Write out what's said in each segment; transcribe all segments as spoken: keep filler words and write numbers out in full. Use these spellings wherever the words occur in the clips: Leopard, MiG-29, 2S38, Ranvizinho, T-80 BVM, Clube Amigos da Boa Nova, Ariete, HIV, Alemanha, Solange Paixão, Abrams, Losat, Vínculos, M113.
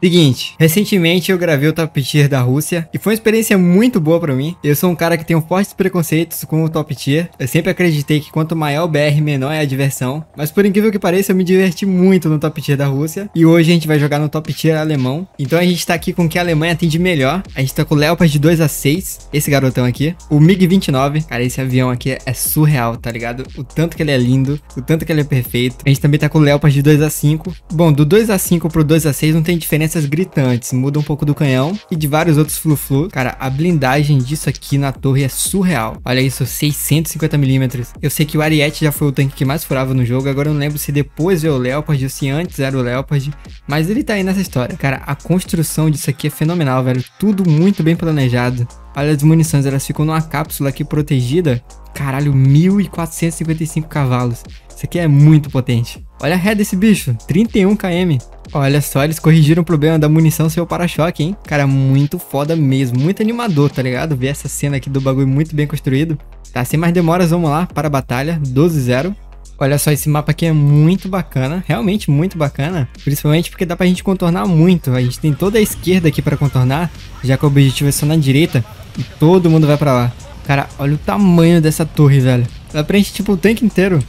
Seguinte, recentemente eu gravei o Top Tier da Rússia e foi uma experiência muito boa pra mim. Eu sou um cara que tem fortes preconceitos com o Top Tier. Eu sempre acreditei que quanto maior o B R, menor é a diversão. Mas por incrível que pareça, eu me diverti muito no Top Tier da Rússia. E hoje a gente vai jogar no Top Tier alemão. Então a gente tá aqui com o que a Alemanha tem de melhor. A gente tá com o Leopard dois a seis, esse garotão aqui. O MiG vinte e nove, cara, esse avião aqui é surreal, tá ligado? O tanto que ele é lindo, o tanto que ele é perfeito. A gente também tá com o Leopard dois a cinco. Bom, do dois a cinco pro dois a seis não tem diferença. Essas gritantes, muda um pouco do canhão e de vários outros flu-flu. Cara, a blindagem disso aqui na torre é surreal. Olha isso, seiscentos e cinquenta milímetros. Eu sei que o Ariete já foi o tanque que mais furava no jogo. Agora eu não lembro se depois veio o Leopard ou se antes era o Leopard, mas ele tá aí nessa história. Cara, a construção disso aqui é fenomenal, velho. Tudo muito bem planejado. Olha as munições, elas ficam numa cápsula aqui protegida. Caralho, mil quatrocentos e cinquenta e cinco cavalos. Isso aqui é muito potente. Olha a ré desse bicho, trinta e um quilômetros. Olha só, eles corrigiram o problema da munição sem o para-choque, hein? Cara, muito foda mesmo, muito animador, tá ligado? Ver essa cena aqui do bagulho muito bem construído. Tá, sem mais demoras, vamos lá para a batalha, doze a zero. Olha só, esse mapa aqui é muito bacana, realmente muito bacana. Principalmente porque dá pra gente contornar muito. A gente tem toda a esquerda aqui pra contornar, já que o objetivo é só na direita. E todo mundo vai pra lá. Cara, olha o tamanho dessa torre, velho. Ela preenche tipo o tanque inteiro.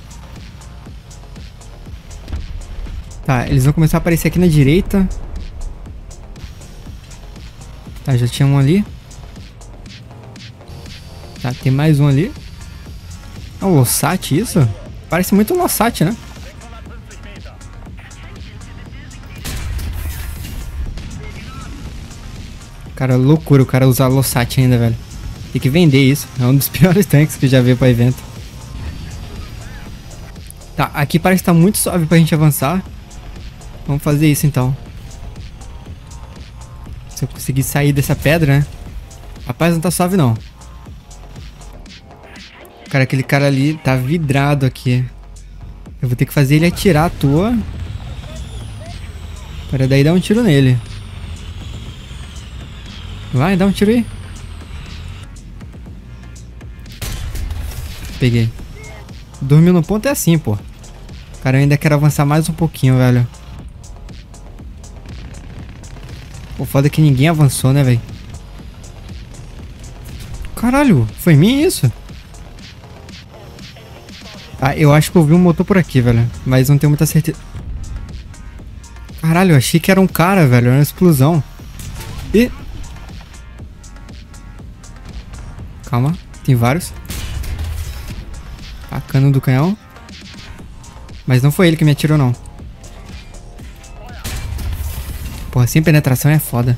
Tá, eles vão começar a aparecer aqui na direita. Tá, já tinha um ali. Tá, tem mais um ali. É um Losat isso? Parece muito um Losat, né? Cara, loucura o cara usar Losat ainda, velho. Tem que vender isso. É um dos piores tanques que já veio pra evento. Tá, aqui parece que tá muito suave pra gente avançar. Vamos fazer isso então. Se eu conseguir sair dessa pedra, né? Rapaz, não tá suave não. Cara, aquele cara ali tá vidrado aqui. Eu vou ter que fazer ele atirar à toa. Para daí dar um tiro nele. Vai, dá um tiro aí. Peguei. Dormiu no ponto é assim, pô. Cara, eu ainda quero avançar mais um pouquinho, velho. O foda é que ninguém avançou, né, velho? Caralho, foi mim isso? Ah, eu acho que eu vi um motor por aqui, velho. Mas não tenho muita certeza. Caralho, eu achei que era um cara, velho. Era uma explosão. E... calma, tem vários. Tá, cano do canhão. Mas não foi ele que me atirou, não. Porra, sem penetração é foda.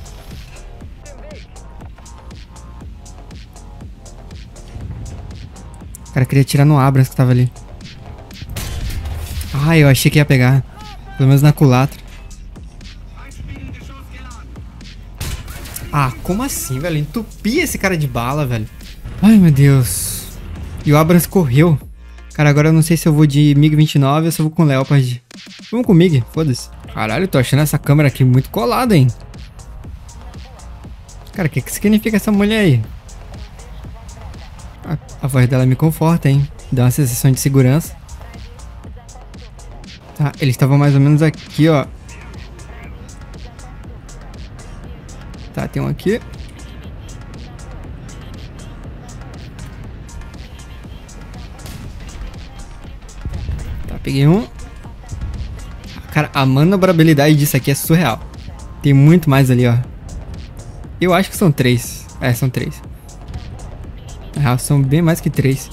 O cara queria atirar no Abrams que tava ali. Ah, eu achei que ia pegar. Pelo menos na culatra. Ah, como assim, velho? Entupi esse cara de bala, velho. Ai, meu Deus. E o Abrams correu. Cara, agora eu não sei se eu vou de MiG vinte e nove ou se eu vou com Leopard. Vamos com MiG, foda-se. Caralho, eu tô achando essa câmera aqui muito colada, hein? Cara, o que que significa essa mulher aí? A, a voz dela me conforta, hein? Dá uma sensação de segurança. Tá, eles estavam mais ou menos aqui, ó. Tá, tem um aqui. Tá, peguei um. Cara, a manobrabilidade disso aqui é surreal. Tem muito mais ali, ó. Eu acho que são três. É, são três. Na real, são bem mais que três.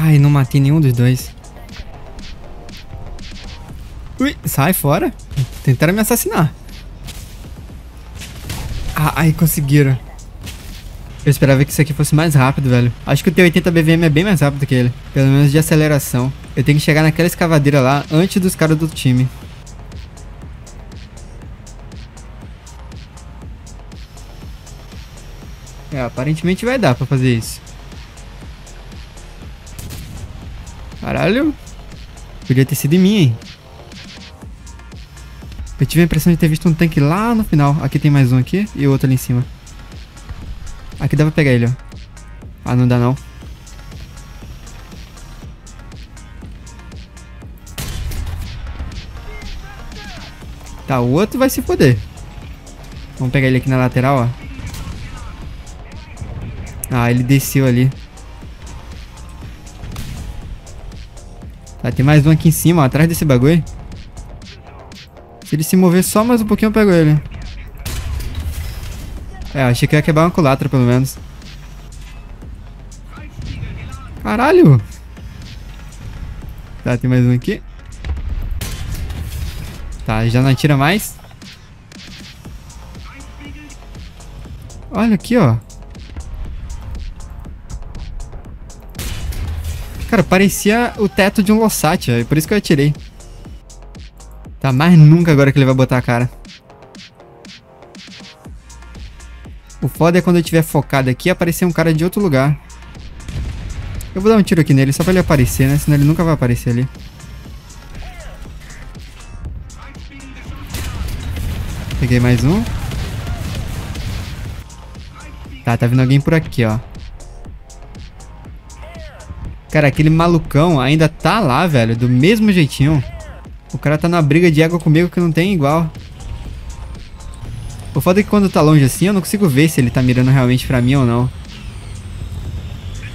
Ai, não matei nenhum dos dois. Ui, sai fora. Tentaram me assassinar. Ah, ai, conseguiram. Eu esperava que isso aqui fosse mais rápido, velho. Acho que o T oitenta B V M é bem mais rápido que ele. Pelo menos de aceleração. Eu tenho que chegar naquela escavadeira lá antes dos caras do time. É, aparentemente vai dar pra fazer isso. Caralho. Podia ter sido em mim, hein. Eu tive a impressão de ter visto um tanque lá no final. Aqui tem mais um aqui e o outro ali em cima. Aqui dá pra pegar ele, ó. Ah, não dá não. Tá, o outro vai se foder. Vamos pegar ele aqui na lateral, ó. Ah, ele desceu ali. Tá, tem mais um aqui em cima, ó, atrás desse bagulho. Se ele se mover só mais um pouquinho, eu pego ele. É, eu achei que ia quebrar uma culatra, pelo menos. Caralho! Tá, tem mais um aqui. Tá, já não atira mais. Olha aqui, ó. Cara, parecia o teto de um Losat, é por isso que eu atirei. Tá, mais nunca agora que ele vai botar a cara. O foda é quando eu estiver focado aqui, aparecer um cara de outro lugar. Eu vou dar um tiro aqui nele, só pra ele aparecer, né? Senão ele nunca vai aparecer ali. Peguei mais um. Tá, tá vindo alguém por aqui, ó. Cara, aquele malucão ainda tá lá, velho. Do mesmo jeitinho. O cara tá numa briga de ego comigo que não tem igual. O foda é que quando tá longe assim, eu não consigo ver se ele tá mirando realmente pra mim ou não.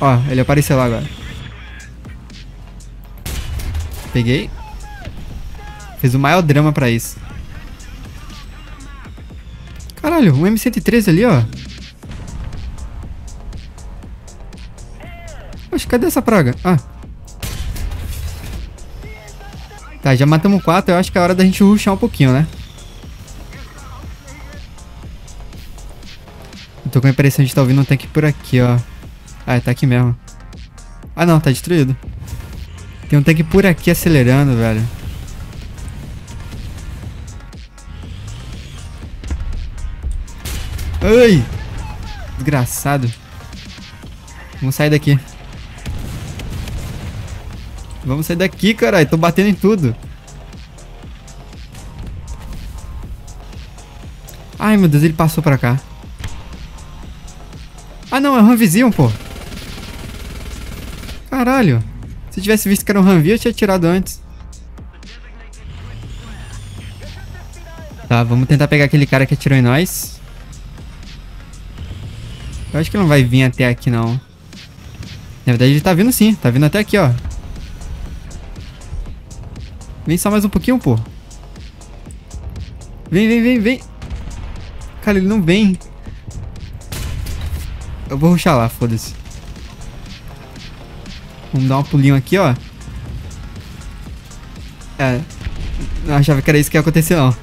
Ó, ele apareceu lá agora. Peguei. Fez o maior drama pra isso. Caralho, um M cento e treze ali, ó. Oxe, cadê essa praga? Ah. Tá, já matamos quatro. Eu acho que é hora da gente rushar um pouquinho, né? Eu tô com a impressão de estar ouvindo um tanque por aqui, ó. Ah, tá aqui mesmo. Ah, não. Tá destruído. Tem um tanque por aqui acelerando, velho. Ai! Desgraçado. Vamos sair daqui. Vamos sair daqui, caralho. Tô batendo em tudo. Ai, meu Deus. Ele passou pra cá. Ah, não. É o Ranvizinho, pô. Caralho. Se eu tivesse visto que era um Ranvi, eu tinha tirado antes. Tá, vamos tentar pegar aquele cara que atirou em nós. Eu acho que ele não vai vir até aqui, não. Na verdade, ele tá vindo sim. Tá vindo até aqui, ó. Vem só mais um pouquinho, pô. Vem, vem, vem, vem. Cara, ele não vem. Eu vou rushar lá, foda-se. Vamos dar um pulinho aqui, ó. É. Não achava que era isso que ia acontecer, não.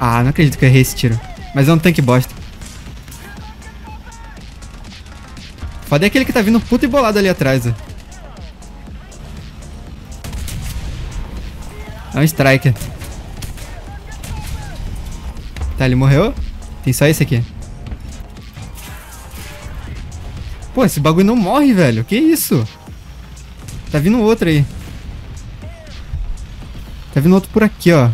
Ah, não acredito que eu errei esse tiro. Mas é um tanque bosta. Foda-se aquele que tá vindo puto e bolado ali atrás, ó. É um striker. Tá, ele morreu. Tem só esse aqui. Pô, esse bagulho não morre, velho. Que isso? Tá vindo outro aí. Tá vindo outro por aqui, ó.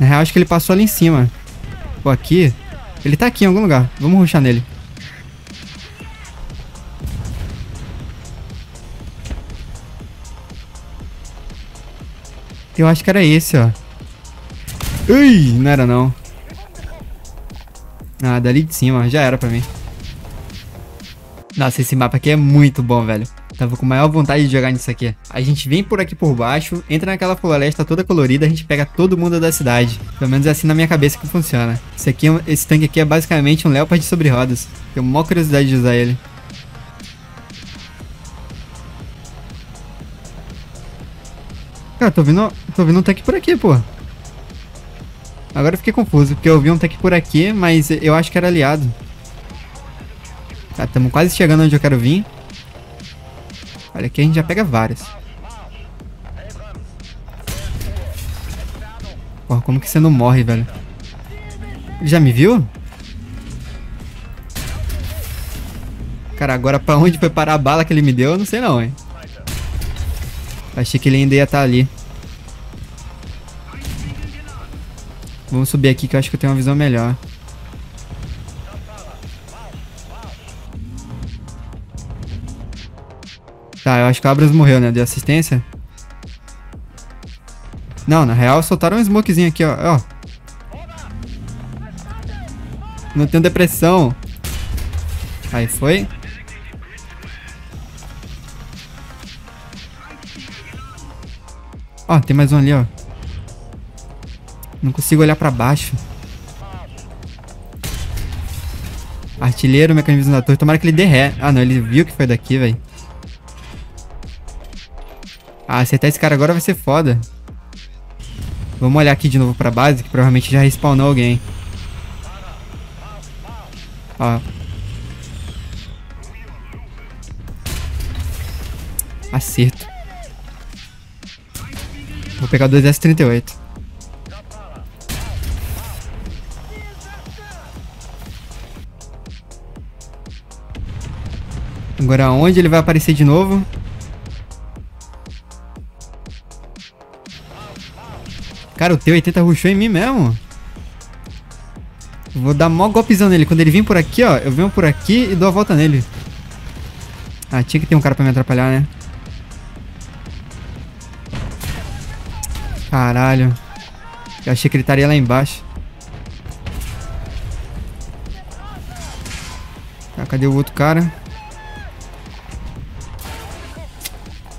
Na real, acho que ele passou ali em cima. Pô, aqui. Ele tá aqui em algum lugar. Vamos rushar nele. Eu acho que era esse, ó. Ui, não era não. Ah, dali de cima, ó, já era pra mim. Nossa, esse mapa aqui é muito bom, velho. Tava com maior vontade de jogar nisso aqui. A gente vem por aqui por baixo, entra naquela floresta toda colorida, a gente pega todo mundo da cidade. Pelo menos é assim na minha cabeça que funciona. Esse, aqui, esse tanque aqui é basicamente um Leopard sobre rodas. Tenho maior curiosidade de usar ele. Cara, tô vendo, tô vendo um tanque por aqui, pô. Agora eu fiquei confuso, porque eu vi um tanque por aqui, mas eu acho que era aliado. Tá, tamo quase chegando onde eu quero vir. Olha, aqui a gente já pega vários. Porra, como que você não morre, velho? Ele já me viu? Cara, agora pra onde foi parar a bala que ele me deu, eu não sei não, hein. Achei que ele ainda ia estar ali. Vamos subir aqui que eu acho que eu tenho uma visão melhor. Tá, eu acho que o Abrams morreu, né? Deu assistência. Não, na real soltaram um smokezinho aqui, ó. ó. Não tenho depressão. Aí foi. Ó, tem mais um ali, ó. Não consigo olhar pra baixo. Artilheiro, mecanismo da torre. Tomara que ele dê ré. Ah, não. Ele viu que foi daqui, velho. Ah, acertar esse cara agora vai ser foda. Vamos olhar aqui de novo pra base, que provavelmente já respawnou alguém. Ó. Acerto. Vou pegar dois S trinta e oito. Agora onde ele vai aparecer de novo? Cara, o T oitenta rushou em mim mesmo. Vou dar mó golpezão nele. Quando ele vir por aqui, ó, eu venho por aqui e dou a volta nele. Ah, tinha que ter um cara pra me atrapalhar, né? Caralho. Eu achei que ele estaria lá embaixo. Ah, cadê o outro cara?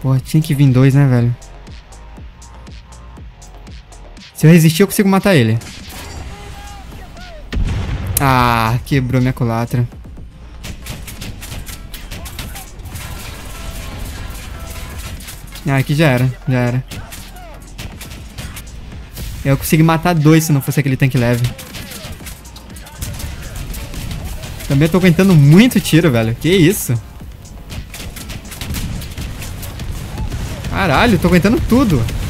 Porra, tinha que vir dois, né, velho? Se eu resistir, eu consigo matar ele. Ah, quebrou minha culatra. Ah, aqui já era, já era. Eu consegui matar dois se não fosse aquele tanque leve. Também eu tô aguentando muito tiro, velho. Que isso? Caralho, tô aguentando tudo.